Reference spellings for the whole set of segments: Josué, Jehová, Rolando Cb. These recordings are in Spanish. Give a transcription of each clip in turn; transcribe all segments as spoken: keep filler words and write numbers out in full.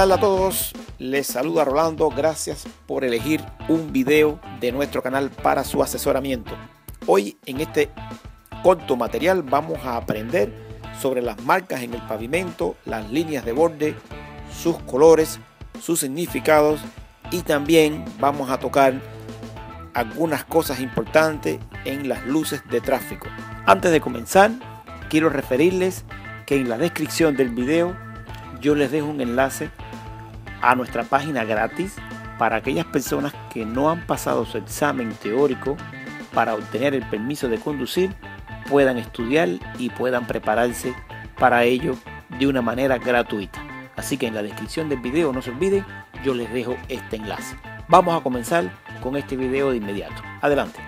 tal a todos? Les saluda Rolando, gracias por elegir un video de nuestro canal para su asesoramiento. Hoy en este corto material vamos a aprender sobre las marcas en el pavimento, las líneas de borde, sus colores, sus significados y también vamos a tocar algunas cosas importantes en las luces de tráfico. Antes de comenzar, quiero referirles que en la descripción del video yo les dejo un enlace a nuestra página gratis para aquellas personas que no han pasado su examen teórico para obtener el permiso de conducir, puedan estudiar y puedan prepararse para ello de una manera gratuita. Así que en la descripción del video, no se olviden, yo les dejo este enlace. Vamos a comenzar con este video de inmediato. Adelante.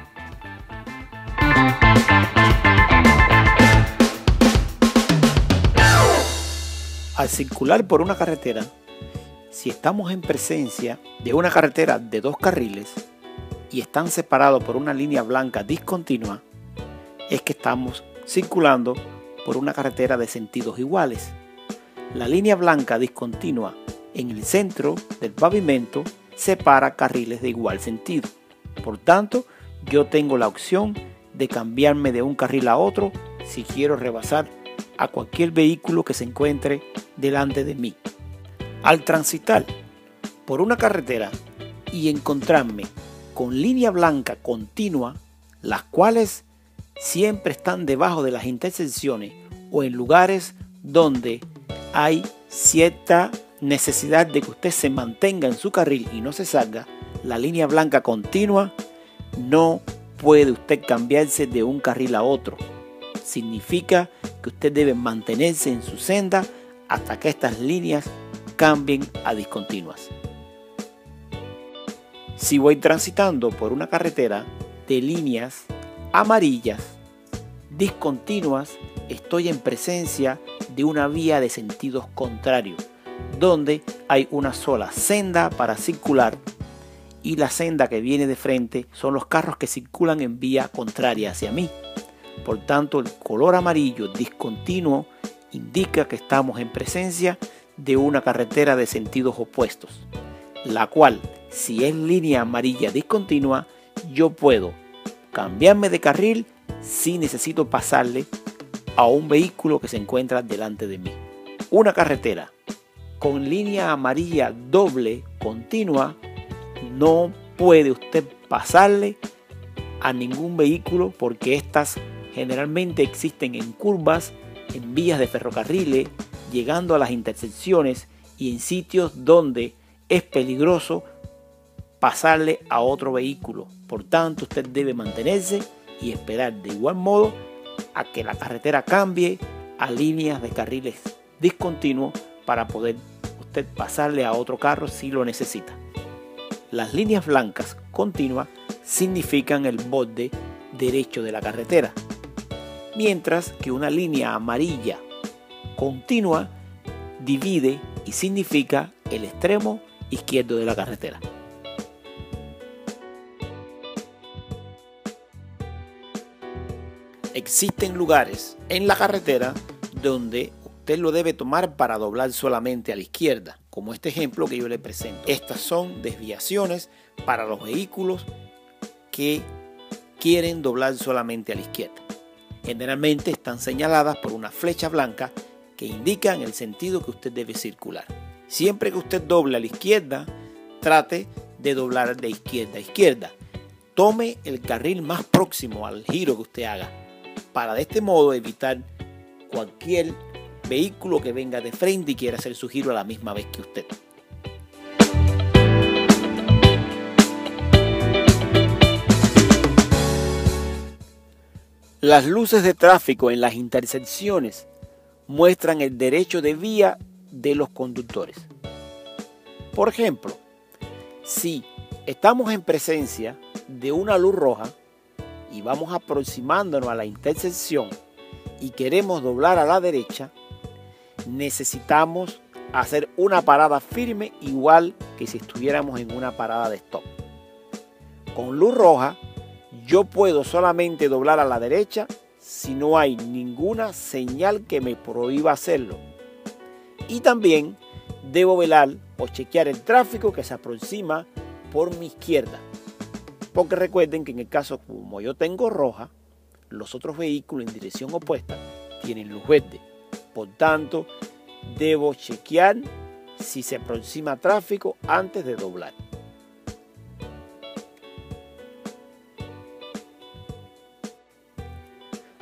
Al circular por una carretera, si estamos en presencia de una carretera de dos carriles y están separados por una línea blanca discontinua, es que estamos circulando por una carretera de sentidos iguales. La línea blanca discontinua en el centro del pavimento separa carriles de igual sentido. Por tanto, yo tengo la opción de cambiarme de un carril a otro si quiero rebasar a cualquier vehículo que se encuentre delante de mí. Al transitar por una carretera y encontrarme con línea blanca continua, las cuales siempre están debajo de las intersecciones o en lugares donde hay cierta necesidad de que usted se mantenga en su carril y no se salga, la línea blanca continua no puede usted cambiarse de un carril a otro. Significa que usted debe mantenerse en su senda hasta que estas líneas cambien a discontinuas. Si voy transitando por una carretera de líneas amarillas discontinuas, estoy en presencia de una vía de sentidos contrarios, donde hay una sola senda para circular y la senda que viene de frente son los carros que circulan en vía contraria hacia mí. Por tanto, el color amarillo discontinuo indica que estamos en presencia de una carretera de sentidos opuestos, la cual, si es línea amarilla discontinua, yo puedo cambiarme de carril si necesito pasarle a un vehículo que se encuentra delante de mí. Una carretera con línea amarilla doble continua no puede usted pasarle a ningún vehículo porque estas generalmente existen en curvas, en vías de ferrocarriles, llegando a las intersecciones y en sitios donde es peligroso pasarle a otro vehículo. Por tanto, usted debe mantenerse y esperar de igual modo a que la carretera cambie a líneas de carriles discontinuos para poder usted pasarle a otro carro si lo necesita. Las líneas blancas continuas significan el borde derecho de la carretera, mientras que una línea amarilla continua divide y significa el extremo izquierdo de la carretera. Existen lugares en la carretera donde usted lo debe tomar para doblar solamente a la izquierda, como este ejemplo que yo le presento. Estas son desviaciones para los vehículos que quieren doblar solamente a la izquierda. Generalmente están señaladas por una flecha blanca que indican el sentido que usted debe circular. Siempre que usted doble a la izquierda, trate de doblar de izquierda a izquierda. Tome el carril más próximo al giro que usted haga, para de este modo evitar cualquier vehículo que venga de frente y quiera hacer su giro a la misma vez que usted. Las luces de tráfico en las intersecciones muestran el derecho de vía de los conductores. Por ejemplo, si estamos en presencia de una luz roja y vamos aproximándonos a la intersección y queremos doblar a la derecha, necesitamos hacer una parada firme igual que si estuviéramos en una parada de stop. Con luz roja yo puedo solamente doblar a la derecha si no hay ninguna señal que me prohíba hacerlo. Y también debo velar o chequear el tráfico que se aproxima por mi izquierda. Porque recuerden que en el caso como yo tengo roja, los otros vehículos en dirección opuesta tienen luz verde. Por tanto, debo chequear si se aproxima tráfico antes de doblar.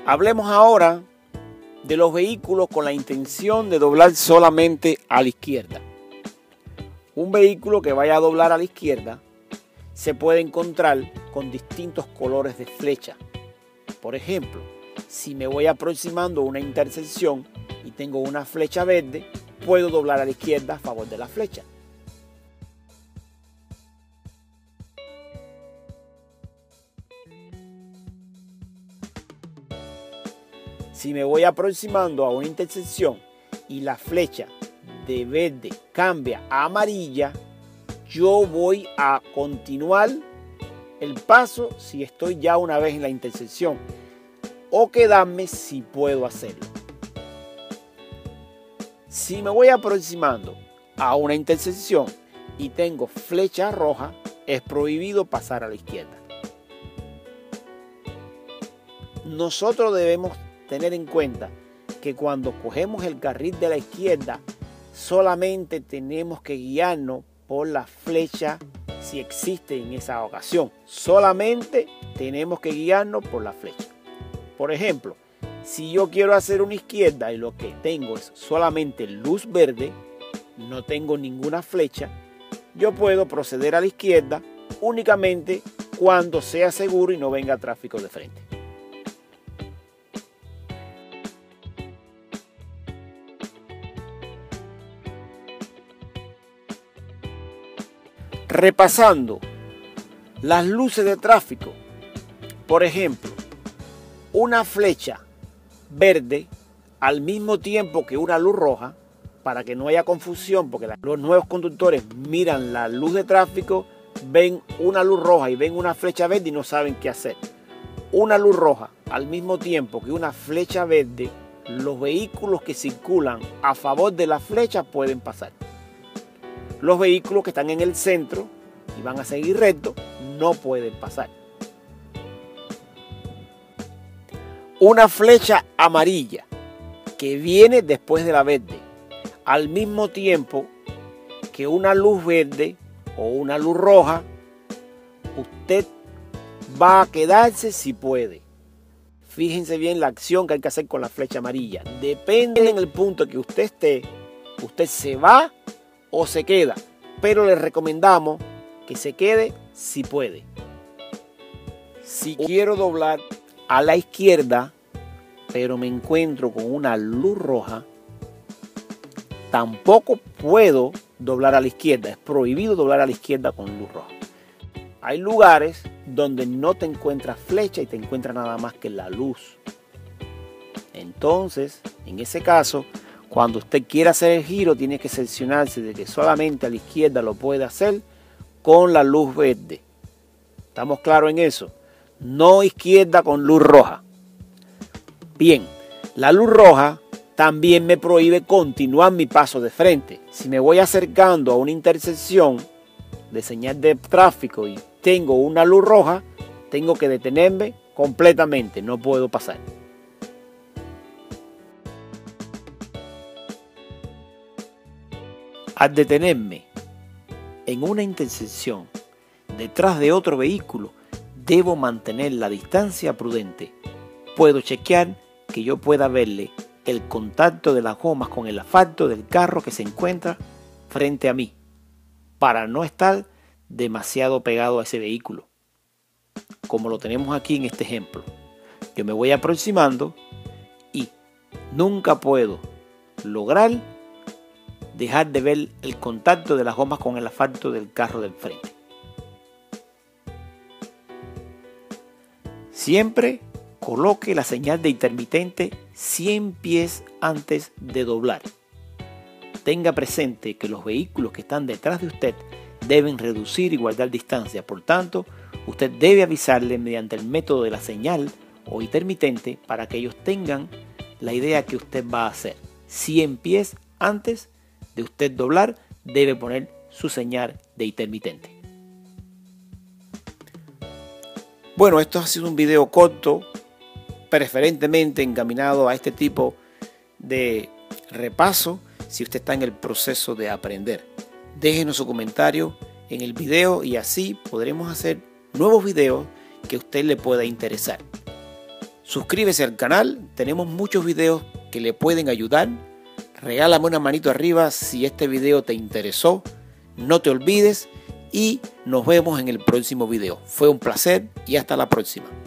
Hablemos ahora de los vehículos con la intención de doblar solamente a la izquierda. Un vehículo que vaya a doblar a la izquierda se puede encontrar con distintos colores de flecha. Por ejemplo, si me voy aproximando a una intersección y tengo una flecha verde, puedo doblar a la izquierda a favor de la flecha. Si me voy aproximando a una intersección y la flecha de verde cambia a amarilla, yo voy a continuar el paso si estoy ya una vez en la intersección, o quedarme si puedo hacerlo. Si me voy aproximando a una intersección y tengo flecha roja, es prohibido pasar a la izquierda. Nosotros debemos tener en cuenta que cuando cogemos el carril de la izquierda, solamente tenemos que guiarnos por la flecha si existe en esa ocasión. Solamente tenemos que guiarnos por la flecha. Por ejemplo, si yo quiero hacer una izquierda y lo que tengo es solamente luz verde, no tengo ninguna flecha, yo puedo proceder a la izquierda únicamente cuando sea seguro y no venga tráfico de frente. Repasando las luces de tráfico, por ejemplo, una flecha verde al mismo tiempo que una luz roja, para que no haya confusión, porque los nuevos conductores miran la luz de tráfico, ven una luz roja y ven una flecha verde y no saben qué hacer. Una luz roja al mismo tiempo que una flecha verde, los vehículos que circulan a favor de la flecha pueden pasar. Los vehículos que están en el centro y van a seguir recto no pueden pasar. Una flecha amarilla que viene después de la verde, al mismo tiempo que una luz verde o una luz roja, usted va a quedarse si puede. Fíjense bien la acción que hay que hacer con la flecha amarilla. Depende en el punto que usted esté, usted se va o se queda, pero le recomendamos que se quede si puede. Si quiero doblar a la izquierda, pero me encuentro con una luz roja, tampoco puedo doblar a la izquierda. Es prohibido doblar a la izquierda con luz roja. Hay lugares donde no te encuentras flecha y te encuentras nada más que la luz. Entonces, en ese caso, cuando usted quiera hacer el giro, tiene que cerciorarse de que solamente a la izquierda lo puede hacer con la luz verde. ¿Estamos claros en eso? No izquierda con luz roja. Bien, la luz roja también me prohíbe continuar mi paso de frente. Si me voy acercando a una intersección de señal de tráfico y tengo una luz roja, tengo que detenerme completamente, no puedo pasar. Al detenerme en una intersección detrás de otro vehículo, debo mantener la distancia prudente. Puedo chequear que yo pueda verle el contacto de las gomas con el asfalto del carro que se encuentra frente a mí, para no estar demasiado pegado a ese vehículo, como lo tenemos aquí en este ejemplo. Yo me voy aproximando y nunca puedo lograr dejar de ver el contacto de las gomas con el asfalto del carro del frente. Siempre coloque la señal de intermitente cien pies antes de doblar. Tenga presente que los vehículos que están detrás de usted deben reducir y guardar distancia. Por tanto, usted debe avisarle mediante el método de la señal o intermitente para que ellos tengan la idea que usted va a hacer cien pies antes de de usted doblar, debe poner su señal de intermitente. Bueno, esto ha sido un video corto, preferentemente encaminado a este tipo de repaso si usted está en el proceso de aprender. Déjenos su comentario en el video y así podremos hacer nuevos videos que a usted le pueda interesar. Suscríbese al canal, tenemos muchos videos que le pueden ayudar. Regálame una manito arriba si este video te interesó. No te olvides. Y nos vemos en el próximo video. Fue un placer y hasta la próxima.